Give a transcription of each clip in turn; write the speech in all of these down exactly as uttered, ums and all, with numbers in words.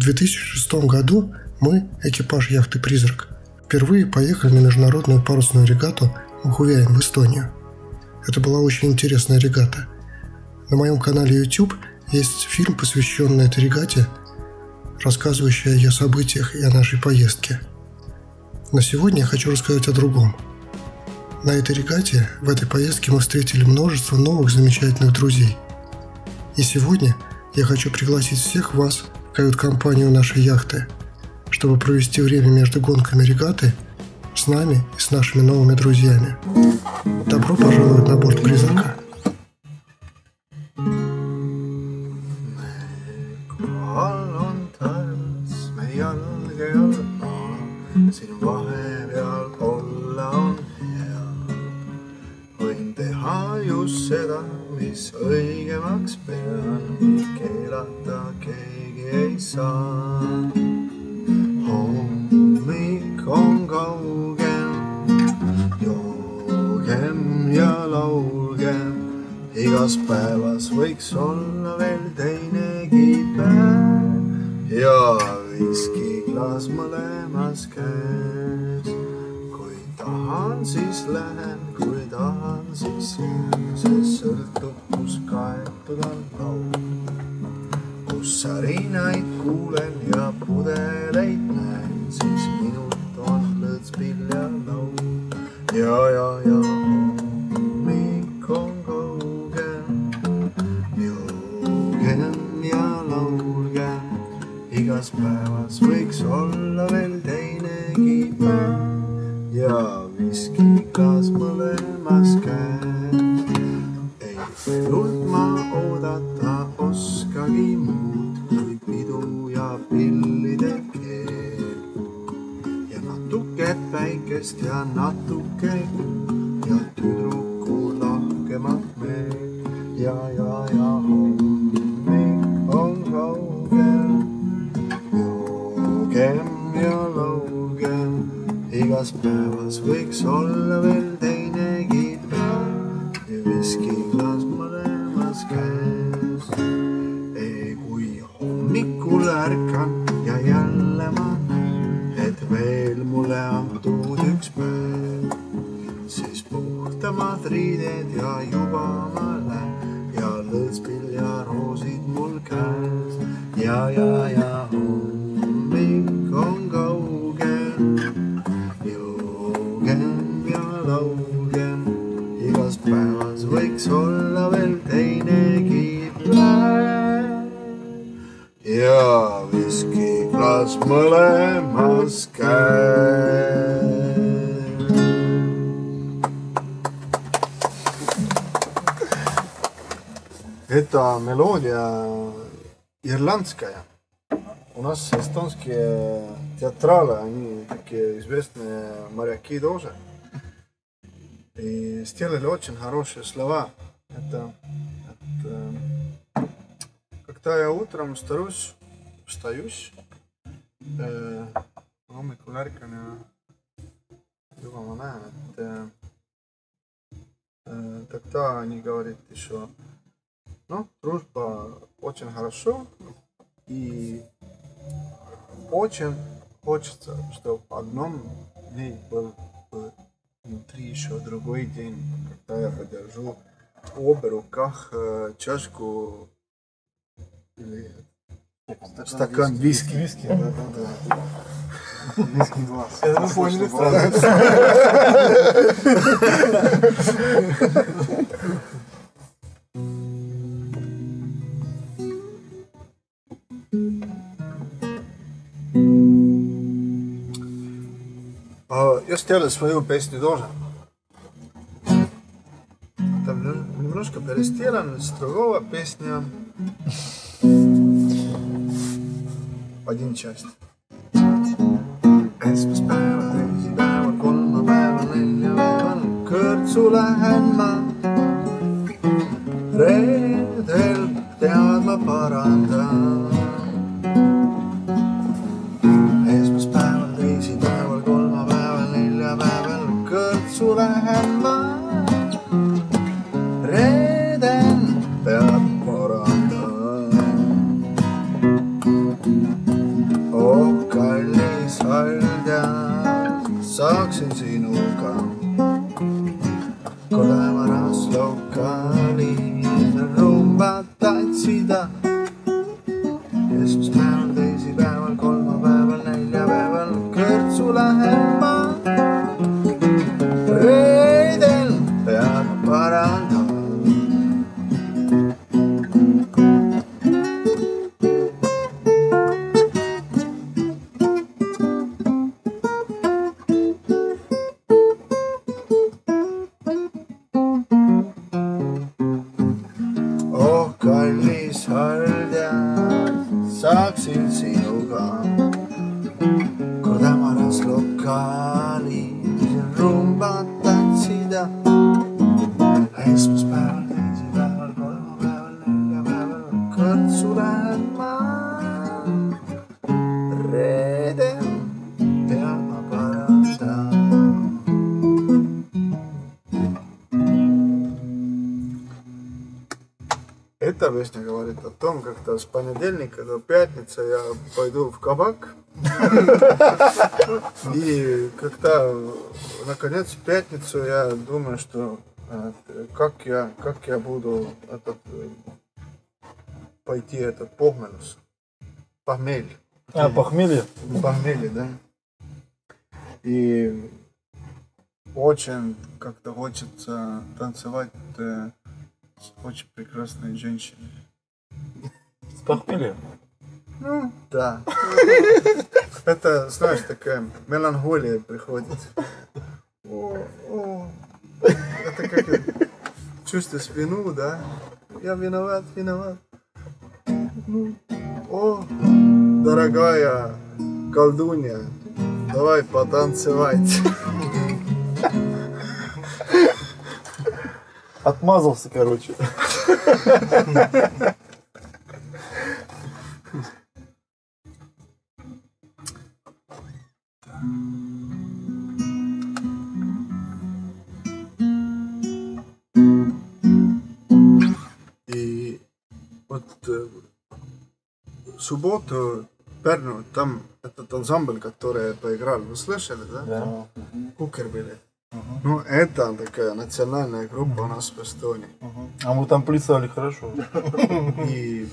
две тысячи шестом году мы, экипаж яхты «Призрак», впервые поехали на международную парусную регату «Муху-Вяйн» в Эстонию. Это была очень интересная регата. На моем канале YouTube есть фильм, посвященный этой регате, рассказывающий о ее событиях и о нашей поездке. Но сегодня я хочу рассказать о другом. На этой регате, в этой поездке мы встретили множество новых замечательных друзей. И сегодня я хочу пригласить всех вас в кают-компанию нашей яхты, чтобы провести время между гонками регаты с нами и с нашими новыми друзьями. Добро пожаловать на борт «Призрака». Igas päevas võiks olla veel teinegi päev ja viski klaas mõlemas käes. Kui tahan, siis lähen, kui tahan, siis jään, see sõltub, kus kaetud on laud. Kus sarinaid kuulen ja pudeleid näen, siis minult on lõts pilja laud. Ja, ja, ja, hommik on ka. Igas päevas võiks olla veel teinegi päev ja viski klaas mõlemas käes. Ei minult ma oodata oskagi muud kui pidu ja pillide keel. Ja natuke päikest ja natuke kuud ja tüdruku lahkemat meel. Ja, ja, ja hommik on kaugel. Joogem ja laugem, igas päevas võiks olla veel teinegi päev ja viski klaas mõlemas käes. Ei kui hommikul ärkan ja jälle ma näen, et veel mulle antud üks päev, siis puhtamad riided ja juba ma lähen ja lõtspil ja roosid mul käes. Ja, ja, ja hommik on kaugem, joogem ja laugem, igas päevas võiks olla veel teinegi päev ja viski klaas mõlemas käes. Это мелодия ирландская. У нас эстонские театралы, они такие известные моряки тоже. И сделали очень хорошие слова. Это, это... Когда я утром старусь, встаюсь, э, э, тогда они говорят еще, ну, дружба очень хорошо. И очень хочется, чтобы в одном дне был, был внутри еще другой день, когда я подержу в обе руках э, чашку или стакан, стакан виски. Виски, да, да, да. Виски глаз. Это вы поняли сразу. Я сделал свою песню тоже. Там немножко перестелан с другого песня. Один часть. Reden peab korraldama. mida saaksin sinuga, kodavaras lokaalis rumbat tantsida. Esmaspäeval, teisipäeval, kolmapäeval, neljapäeval kõrtsu lähen ma. Reedel peab parandama. Saaksin sinuga, kodavaras lokaalis rumbat tantsida. Esmaspäeval, teisipäeval, kolmapäeval, neljapäeval kõrtsu lähen ma. Reedel pean ma parandama. О том, как -то с понедельника до пятницы я пойду в кабак. И как-то наконец в пятницу я думаю, что как я как я буду этот, пойти этот похмельс. Похмелье. А, похмелье? Похмелье, да. И очень как-то хочется танцевать с очень прекрасной женщиной. С похмельем? Ну, да. Это, знаешь, такая меланхолия приходит. Это как чувство вину, да? Я виноват, виноват. О, дорогая колдунья, давай потанцевать. Отмазался, короче. И вот в субботу Перну, там этот ансамбль, который поиграл, вы слышали, да? Да. Кукербили. Uh-huh. Ну, это такая национальная группа uh-huh. у нас в Эстонии. Uh-huh. А мы там плясали хорошо. И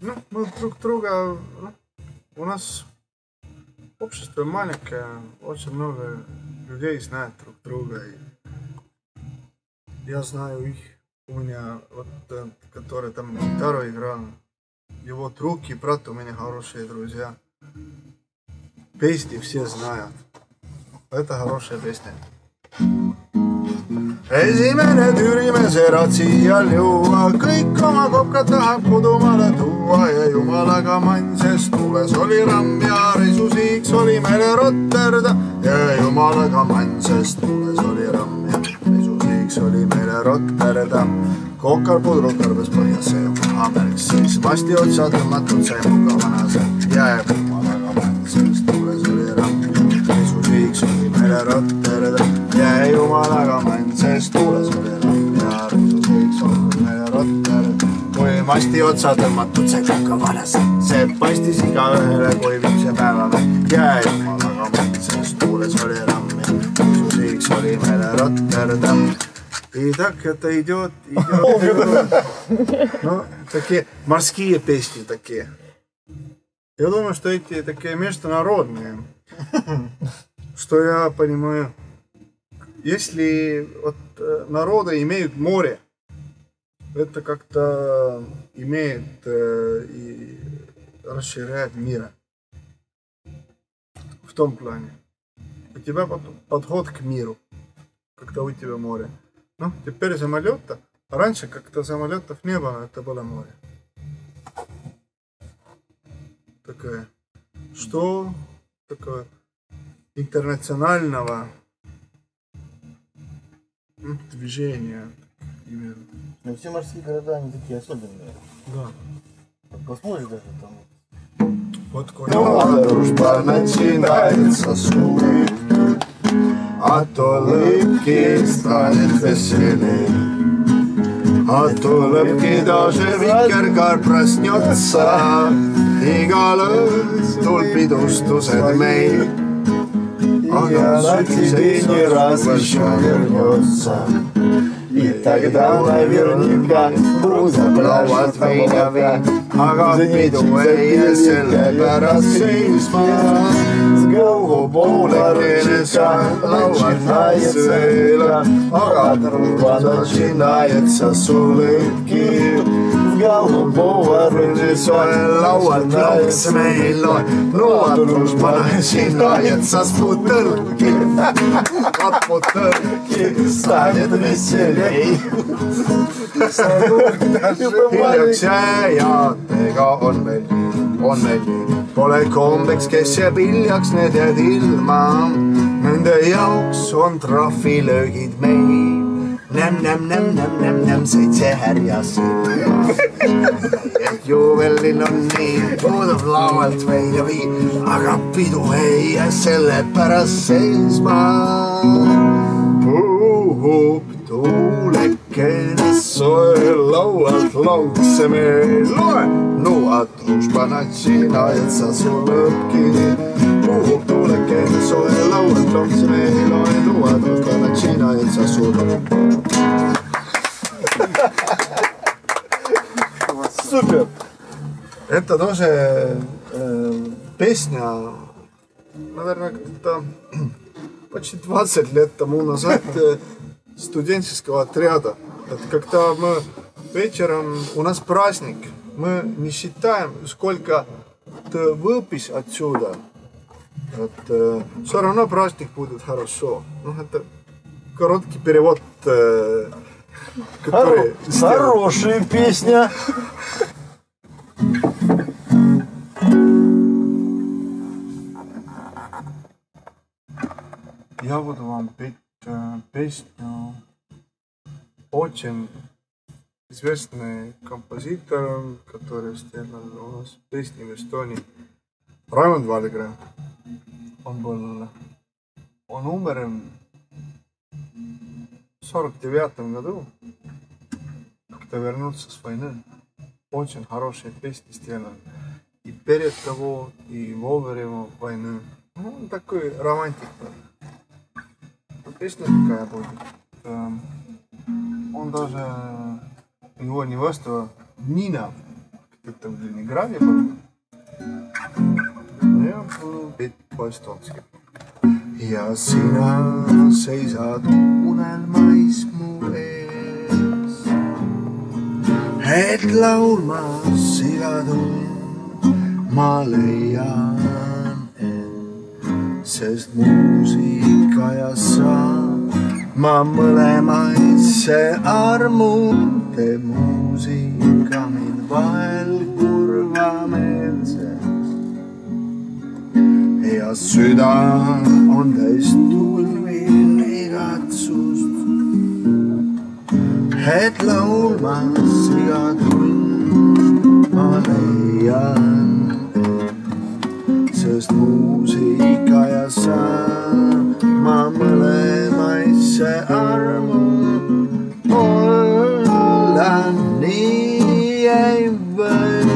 ну, мы друг друга... Ну, у нас общество маленькое, очень много людей знает друг друга. И я знаю их. У меня, вот, который там гитару играл, его друг и брат у меня хорошие друзья. Песни все знают. Это хорошая песня. Esimene türimese ratsia liua, kõik oma kopkad tahab kudumale tuua ja jumalaga manses tuules oli ramm ja reisusiiks oli meile rotterda ja jumalaga manses tuules oli ramm ja reisusiiks oli meile rotterda. Kokarpud rukarbes põhjas see maha märks, siis vasti otsa tõmmatud see muga vanase jääb jumalaga manses tuules oli ramm ja reisusiiks oli meile rotterda. Ja jumalaga manses tuules oli ramm ja reisusiiks oli meile rotterda. Kui masti otsa tõmmatud see kukka vanas, see paistis igaühele kui viimse päevame. Ja jumalaga manses tuules oli ramm ja reisusiiks oli meile rotterda. И так это идет, идет, идет. Ну, такие морские песни такие. Я думаю, что эти такие международные, что я понимаю. Если вот, народы имеют море, это как-то имеет э, и расширяет мир в том плане. У тебя подход к миру, как-то у тебя море. Ну, теперь самолета, а раньше как-то самолетов не было, это было море. Такое, что такое интернационального движение именно. Но все морские города, они такие особенные. Да. Посмотришь даже там. Вот когда дружба начинается с улыбки, от улыбки станет веселей. От улыбки даже Викергар проснется. Igal õhtul pidustused meil. она к тебе не раз еще вернется. И тогда наверняка груза пляжет меня. Заметим за раз с голубого речка начинается игра. Оратор начинается с улыбки. Голубого режиссера лауан так смейло, ну а дружба начинается с бутылки, от бутылки станет веселей. Hiljaksää ja teiga on meil, on meil pole kombeks, kes jääb hiljaks, need jääd ilma. Nende jaoks on trahvilöögid meil. Näm-näm-näm-näm-näm-näm, seitse härjas. Et juvelin on nii, puudub laualt meil ja viin, aga pidu ei jää selle pärast seisma. Puhub tuulekene soe laualt laukse meil. Loe! Nuat luuspanat siin ajetsa sulõbki. Puhub tuulekene soe laualt laukse meil. Loe! Nuat luuspanat siin ajetsa sulõbki. Супер! Это тоже э, песня, наверное, где-то почти двадцать лет тому назад э, студенческого отряда. Это как-то мы вечером, у нас праздник, мы не считаем, сколько ты выпьешь отсюда. Это, все равно праздник будет хорошо. Ну, это короткий перевод. Э, Хоро... Хорошая песня. Я буду вам петь э, песню очень известный композитор, который сделал у нас песни в Эстонии, Раймонд Валдигран. Он был, он умер в сорок девятом году, когда вернулся с войны. Очень хорошие песни сделал. И перед того, и во время войны. Ну, такой романтик. Песня такая будет. Он даже, его невеста Нина, где-то в Ленинграде был. Я буду петь по-эстонски. Ja sinä seisat unelmais mu ees, et laulmas iga tund ma leian end, sest muusika ja sa, ma mõlemaid see armu, te muusika mind vahel kurva meelseks. Ja süda on täis tulvil igatsust, et laulmas iga tund ma leian, sest muusika ja sa, ma mõlemaid see armu, olla nii ei või.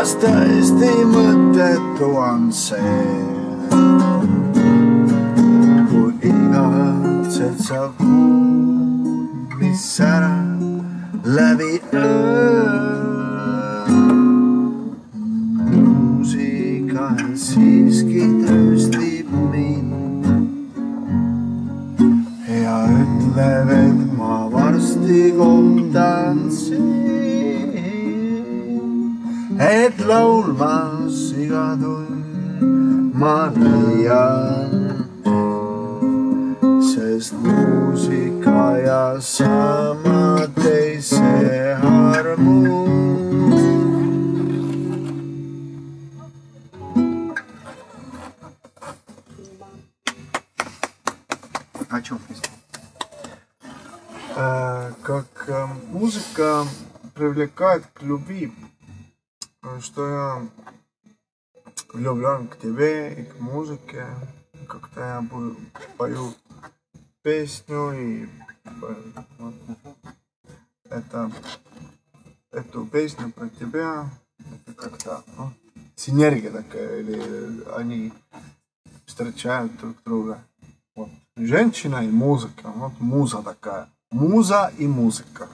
Kas tõesti mõtetu on see, kui igatsed sa kuud, mis ära läbi öö. Muusika siiski tõstib mind ja ütleb, et ma varsti kohtan siin. Et laulmas iga tund ma leian, sest muusika ja sama teise armu. О чем песня? Как музыка привлекает к любви. Что я влюблен к тебе и к музыке, как-то я пою, пою песню и это, эту песню про тебя, это как-то, ну, синергия такая, или они встречают друг друга. Вот. Женщина и музыка, вот муза такая, муза и музыка.